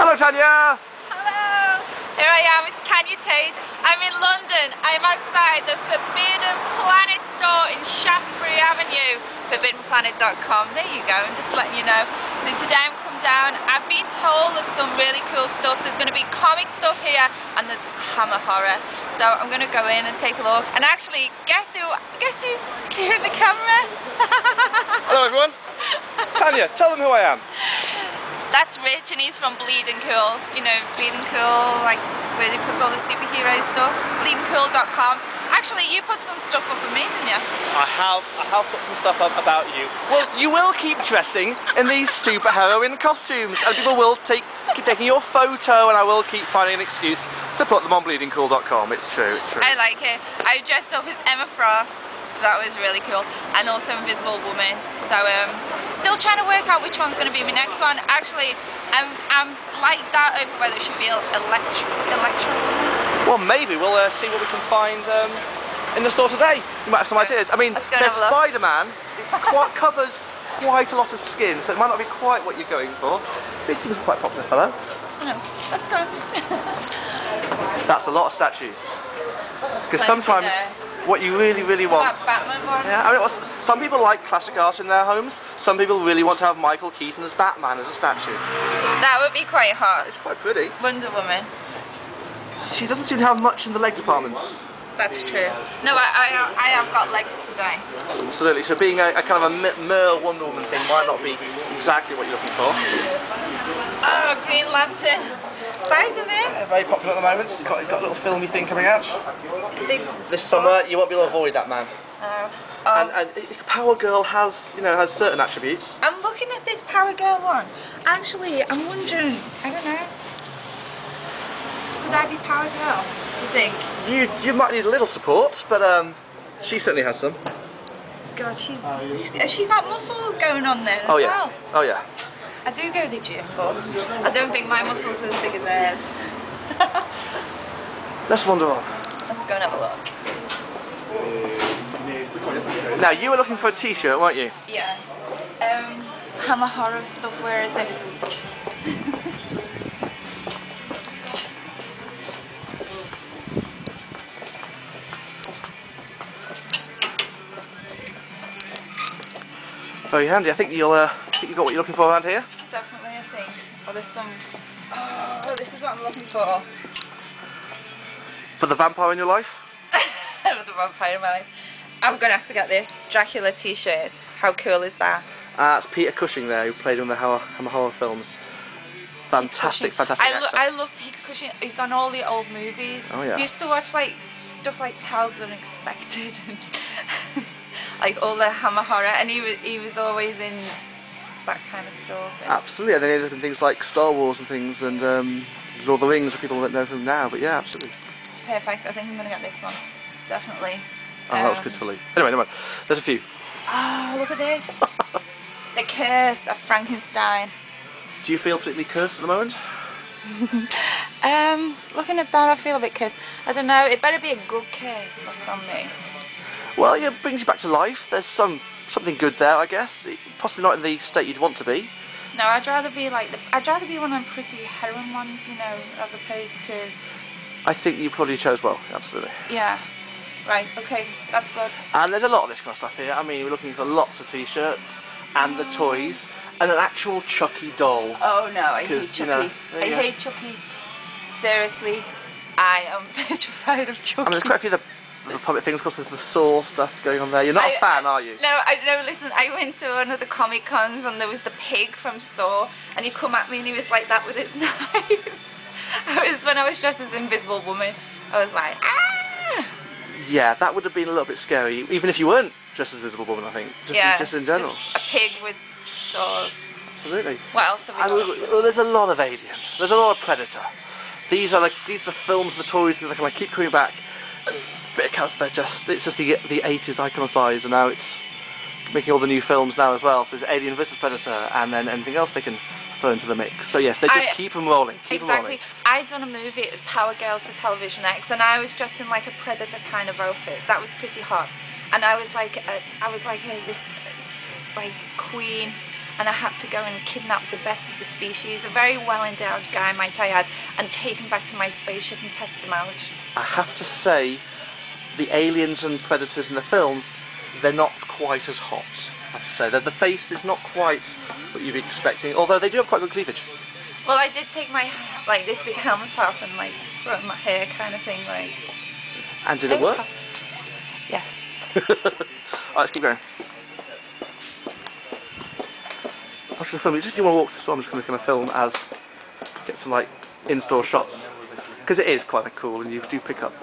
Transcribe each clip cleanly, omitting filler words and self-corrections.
Hello, Tanya! Hello! Here I am, it's Tanya Tate. I'm in London. I'm outside the Forbidden Planet store in Shaftesbury Avenue. ForbiddenPlanet.com. There you go, I'm just letting you know. So today I'm come down. I've been told of some really cool stuff. There's going to be comic stuff here and there's Hammer Horror. So I'm going to go in and take a look. And actually, guess who's doing the camera? Hello, everyone. Tanya, tell them who I am. That's Rich, and he's from Bleeding Cool. You know, Bleeding Cool, like where they put all the superhero stuff. BleedingCool.com. Actually, you put some stuff up for me, didn't you? I have put some stuff up about you. Well, you will keep dressing in these superheroine costumes, and people will keep taking your photo, and I will keep finding an excuse to put them on BleedingCool.com. It's true, it's true. I like it. I dressed up as Emma Frost. So that was really cool, and also Invisible Woman. So still trying to work out which one's going to be my next one. Actually, I'm like that over whether it should be Elektra. Well, maybe we'll see what we can find in the store today. You might have some ideas. I mean, there's Spider Man. It covers quite a lot of skin, so it might not be quite what you're going for. But it seems quite popular, fellow. No, let's go. That's a lot of statues. Because sometimes. What you really want. That Batman one. Yeah, I mean, some people like classic art in their homes. Some people really want to have Michael Keaton as Batman as a statue. That would be quite hot. It's quite pretty. Wonder Woman. She doesn't seem to have much in the leg department. That's true. No, I have got legs today. Absolutely. So being a kind of a mere Wonder Woman thing might not be exactly what you're looking for. Oh, Green Lantern. Size of it. Yeah, very popular at the moment. It's got a little filmy thing coming out. This summer, you won't be able to avoid that man. And Power Girl has, you know, has certain attributes. I'm looking at this Power Girl one. Actually, I'm wondering. I don't know. Could I be Power Girl? Do you think? You might need a little support, but she certainly has some. God, she got muscles going on there as well. Oh yeah. Oh yeah. I do go to the gym, but I don't think my muscles are as big as theirs. Let's wander on. Let's go and have a look. Now, you were looking for a t-shirt, weren't you? Yeah. Hammer Horror stuff, where is it? Very handy. I think you've got what you're looking for around here? Definitely, I think. Oh, there's some... Oh, this is what I'm looking for. For the vampire in your life? For the vampire in my life. I'm going to have to get this Dracula t-shirt. How cool is that? That's Peter Cushing there, who played in the Hammer Horror films. Fantastic, fantastic actor. I love Peter Cushing. He's on all the old movies. Oh, yeah. We used to watch, like, stuff like Tales of Unexpected and... like, all the Hammer Horror. And he was always in... that kind of stuff. Absolutely, and then they look at things like Star Wars and things, and Lord of the Rings for people that know from now, but yeah, absolutely. Perfect, I think I'm going to get this one, definitely. Oh, that was Christopher Lee. Anyway, never mind. There's a few. Oh, look at this. The Curse of Frankenstein. Do you feel particularly cursed at the moment? Looking at that, I feel a bit cursed. I don't know, it better be a good curse that's on me. Well, it brings you back to life. There's something good there, I guess. Possibly not in the state you'd want to be. No, I'd rather be like one of the pretty heroin ones, you know, as opposed to. I think you probably chose well. Absolutely. Yeah. Right. Okay. That's good. And there's a lot of this kind of stuff here. I mean, we're looking for lots of T-shirts and the toys and an actual Chucky doll. Oh no, I hate Chucky. You know, I hate Chucky. Seriously, I am petrified of Chucky. I mean, there's quite a few of the public things, because there's the Saw stuff going on there. You're not a fan, are you? No, listen, I went to one of the Comic Cons and there was the pig from Saw, and he come at me and he was like that with his knives. When I was dressed as Invisible Woman, I was like, ah! Yeah, that would have been a little bit scary, even if you weren't dressed as Invisible Woman, I think. Just in general. Just a pig with swords. Absolutely. What else have we got? Well, there's a lot of Alien. There's a lot of Predator. These are the films, the toys, and I keep coming back. Because it's just the 80s iconicized, and now it's making all the new films now as well. So there's Alien vs Predator, and then anything else they can throw into the mix. So yes, they just keep them rolling. Exactly. I'd done a movie. It was Power Girl to Television X, and I was dressed in like a Predator kind of outfit. That was pretty hot, and I was like, hey, this like queen. and I had to go and kidnap the best of the species, a very well-endowed guy, might I add, and take him back to my spaceship and test him out. I have to say, the aliens and predators in the films, they're not quite as hot, I have to say. The face is not quite what you'd be expecting, although they do have quite good cleavage. Well, I did take my, like, this big helmet off and, like, throw my hair kind of thing, like... And did it work? Yes. Alright, let's keep going. I'm just going to film it. Just if you want to walk to the store, I'm just going to film as... get some, like, in-store shots. Because it is quite cool, and you do pick up...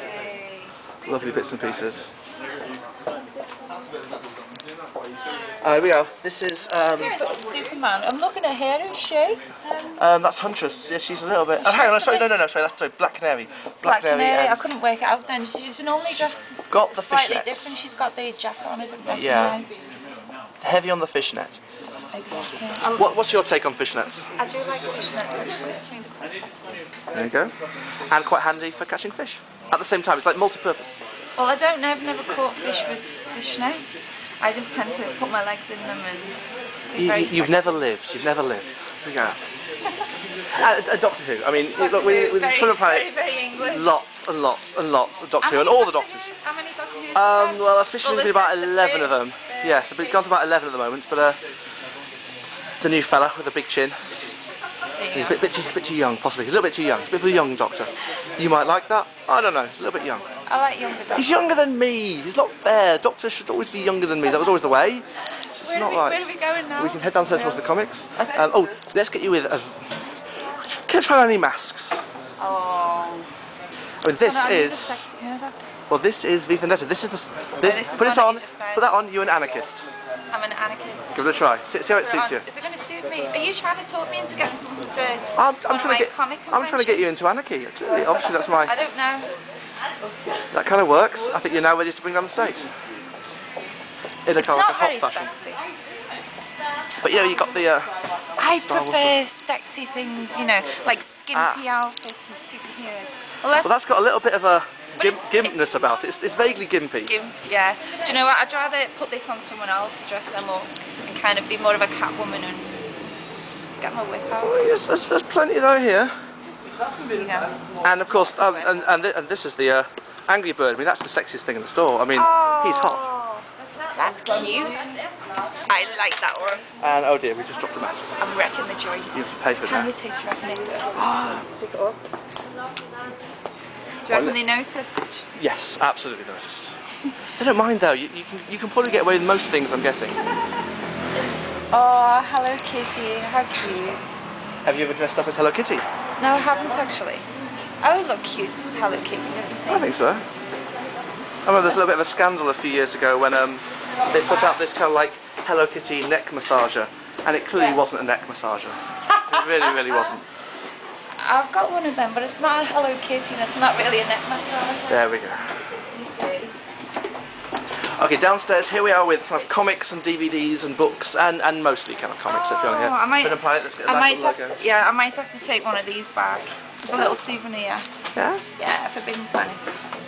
Yay. Lovely bits and pieces. Here we go. This is... Superman. I'm looking at her, who's she? That's Huntress. Yeah, she's a little bit... Oh, hang on, sorry, no, sorry, that's sorry, Black Canary. Black Canary, I couldn't work it out then. She's normally just got the slightly fishnets. Different. She's got the jacket on, I don't recognise. Yeah. Heavy on the fishnet. Exactly. What's your take on fishnets? I do like fishnets, actually. There you go. And quite handy for catching fish. At the same time, it's like multi-purpose. Well, I don't know. I've never caught fish with fishnets. I just tend to put my legs in them and be very sexy. You've never lived. Here we go. Doctor Who. I mean, look, with Forbidden Planet, lots and lots and lots of Doctor Who, and all the Doctors. How many Doctor Who's? Well, officially there's been about 11 of them. Yes, they've gone to about 11 at the moment, but the new fella with a big chin. He's a bit too young, possibly. He's a little bit too young. He's a bit of a young doctor. You might like that. I don't know. He's a little bit young. I like younger doctors. He's younger than me. He's not fair. Doctors should always be younger than me. That was always the way. It's just not right. Where are we going now? We can head downstairs towards the comics. Oh, let's get you with a... Can I try any masks? Oh. I mean, this is... Yeah, that's... Well, this is V Vendetta. This is the... This put it on. Put that on. You're an anarchist. I'm an anarchist. Give it a try. See how it suits you. Is it going to suit me? Are you trying to talk me into getting some of the I'm trying to get you into anarchy. Actually. Obviously, that's my... I don't know. That kind of works. I think you're now ready to bring down the stage. In a kind of hot fashion. But, you know, you got the... I prefer sexy things, you know, like skimpy outfits and superheroes. Well, that's got a little bit of a... Gimpness about it. It's vaguely gimpy. Gimp, yeah. Do you know what? I'd rather put this on someone else, dress them up, and kind of be more of a Catwoman and get my whip out. Oh, yes, there's plenty though here. Yeah. And of course, and this is the Angry Bird. I mean, that's the sexiest thing in the store. I mean, he's hot. That's cute. I like that one. And oh dear, we just dropped the mask. I'm wrecking the joint. You have to pay for that. Tanya Tate's wrecking it. Pick it up. Do you reckon they noticed? Yes, absolutely noticed. They don't mind though, you can probably get away with most things, I'm guessing. Oh, Hello Kitty, how cute. Have you ever dressed up as Hello Kitty? No, I haven't actually. I would look cute as Hello Kitty, don't you think? I think so. I remember there's a little bit of a scandal a few years ago when they put out this kind of like Hello Kitty neck massager, and it clearly wasn't a neck massager. It really, really wasn't. I've got one of them, but it's not a Hello Kitty and it's not really a neck massage. There we go. You see. Okay, downstairs, here we are with kind of comics and DVDs and books and mostly kind of comics if you want to hear. I might have to take one of these back. It's a little souvenir. Yeah? Yeah, Forbidden Planet.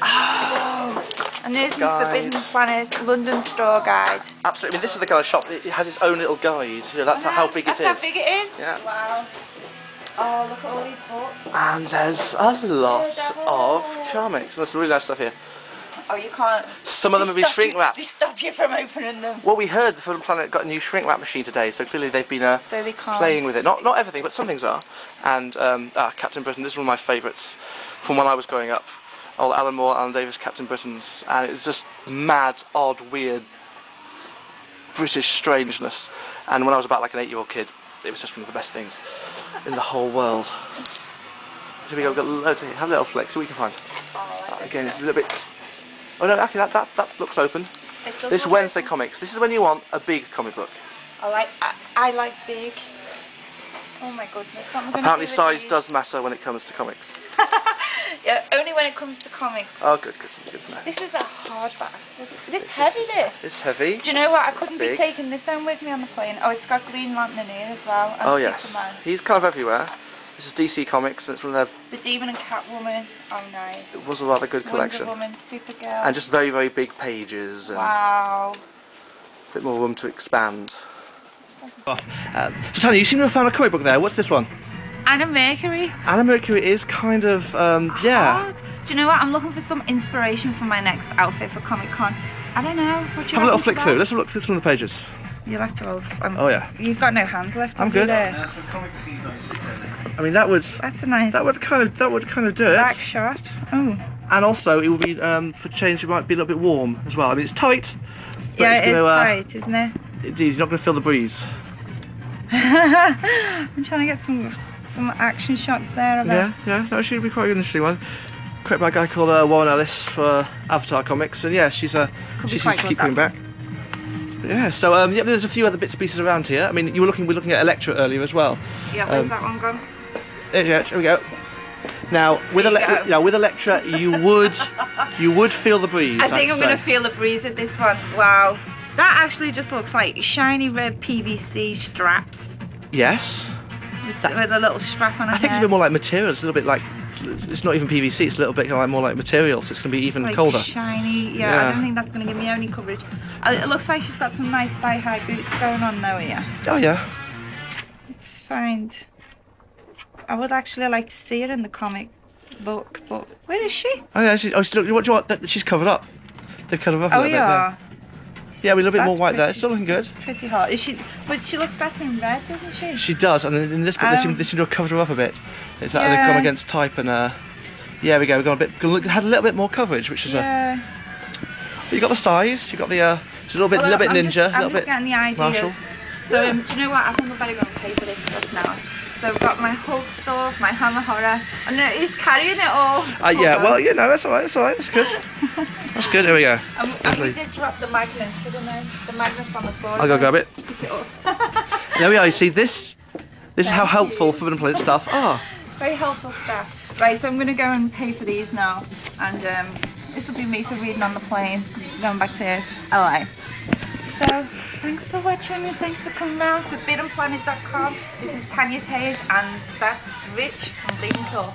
Oh. And there's my Forbidden Planet London store guide. Absolutely, I mean, this is the kind of shop, it has its own little guide. You know, that's how big it is. That's how big it is? Yeah. Wow. Oh, look at all these books. And there's a lot of comics. There's some really nice stuff here. Oh, you can't... Some of them have been shrink-wrapped. They stop you from opening them. Well, we heard the Forbidden Planet got a new shrink-wrap machine today, so clearly they've been playing with it. Not everything, but some things are. And Captain Britain, this is one of my favourites from when I was growing up. Old Alan Moore, Alan Davis, Captain Britain's. And it was just mad, odd, weird British strangeness. And when I was about like an 8-year-old kid, it was just one of the best things in the whole world. Here we go, we've got loads of here. Have a little flick, see what you can find. Again, it's a little bit... Oh no, actually that looks open. This Wednesday comics. This is when you want a big comic book. I like big. Oh my goodness, what am I going to do? Apparently size does matter when it comes to comics. Yeah, only when it comes to comics. Oh, good to know. This is a hardback. This is heavy, this. It's heavy. Do you know what? I couldn't be taking this home with me on the plane. Oh, it's got Green Lantern here as well. And oh, yes. Superman. He's kind of everywhere. This is DC Comics, and it's from their... The Demon and Catwoman. Oh, nice. It was a rather good collection. Wonder Woman, Supergirl. And just very, very big pages. And wow. A bit more room to expand. off. So Tanya, you seem to have found a comic book there. What's this one? Anna Mercury. Anna Mercury is kind of, yeah. Do you know what? I'm looking for some inspiration for my next outfit for Comic Con. I don't know. What do you have a little flick through. Let's have a look through some of the pages. You'll have to have, oh yeah. You've got no hands left. I'm good. I mean, that would. That's a nice. That would kind of do it. Back shot. Oh. And also, it will be for change. It might be a little bit warm as well. I mean, it's tight. But yeah, it's tight, isn't it? Indeed, you're not going to feel the breeze. I'm trying to get some action shots there. Yeah, that should be quite an interesting one. Created by a guy called Warren Ellis for Avatar Comics, and yeah, she seems to keep coming back. Yeah, so yeah, there's a few other bits and pieces around here. I mean, we were looking at Elektra earlier as well. Yeah, where's that one gone? There we go. Now with Elektra, you would feel the breeze. I think I'm going to feel the breeze with this one. Wow, that actually just looks like shiny red PVC straps. Yes. With a little strap on. I think it's a bit more like material. It's a little bit like. It's not even PVC, it's a little bit like, more like material, so it's going to be even colder. Shiny, yeah, I don't think that's going to give me any coverage. It looks like she's got some nice thigh-high boots going on now, yeah. Oh, yeah. Let's find... I would actually like to see her in the comic book, but where is she? Oh, yeah, what do you want? She's covered up. They're covered up a little bit there. Yeah, we're a little bit more white there. It's still looking good. Pretty hot. Is she? But she looks better in red, doesn't she? She does, and in this bit they seem to have covered her up a bit. It's like they've gone against type, and yeah, we got a bit, had a little bit more coverage, which is You got the size. You got the it's a little bit, ninja, a little bit martial. So do you know what? I think we better go and pay for this stuff now. So I've got my Hulk stuff, my Hammer Horror, and he's carrying it all. Yeah, well, you know, that's all right, that's good. That's good, here we go. And we did drop the magnet, didn't we? The magnet's on the floor. I'll go grab it. There we are, you see, this is how helpful Forbidden Planet staff are. Very helpful staff. Right, so I'm going to go and pay for these now, and this will be me for reading on the plane, going back to LA. So, thanks for watching and thanks for coming around. ForbiddenPlanet.com. This is Tanya Tate and that's Rich from Bleeding Cool.